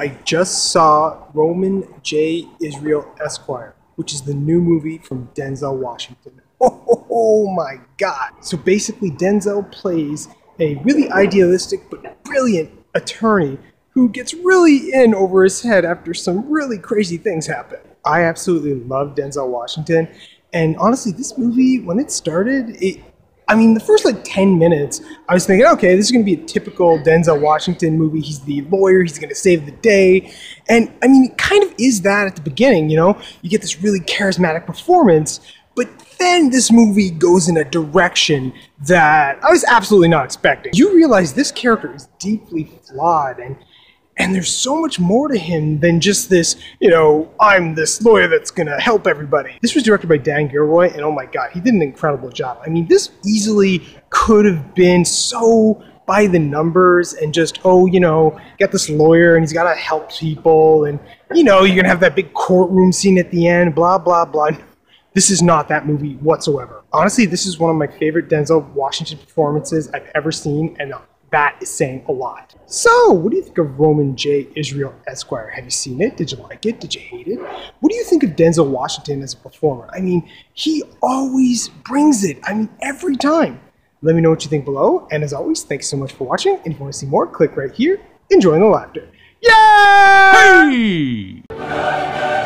I just saw Roman J. Israel Esquire, which is the new movie from Denzel Washington. Oh my God. So basically Denzel plays a really idealistic but brilliant attorney who gets really in over his head after some really crazy things happen. I absolutely love Denzel Washington, and honestly this movie, when it started, the first like 10 minutes, I was thinking, okay, this is going to be a typical Denzel Washington movie. He's the lawyer, he's going to save the day, and it kind of is that at the beginning, you get this really charismatic performance, but then this movie goes in a direction that I was absolutely not expecting. You realize this character is deeply flawed, and there's so much more to him than just this, I'm this lawyer that's going to help everybody. This was directed by Dan Gilroy, and oh my God, he did an incredible job. This easily could have been so by the numbers and just, got this lawyer and he's got to help people and, you're going to have that big courtroom scene at the end, blah, blah, blah. This is not that movie whatsoever. Honestly, this is one of my favorite Denzel Washington performances I've ever seen, and that is saying a lot. So, what do you think of Roman J. Israel Esquire? Have you seen it? Did you like it? Did you hate it? What do you think of Denzel Washington as a performer? He always brings it. Every time. Let me know what you think below. And as always, thanks so much for watching. And if you want to see more, click right here. Enjoying the laughter. Yay! Hey!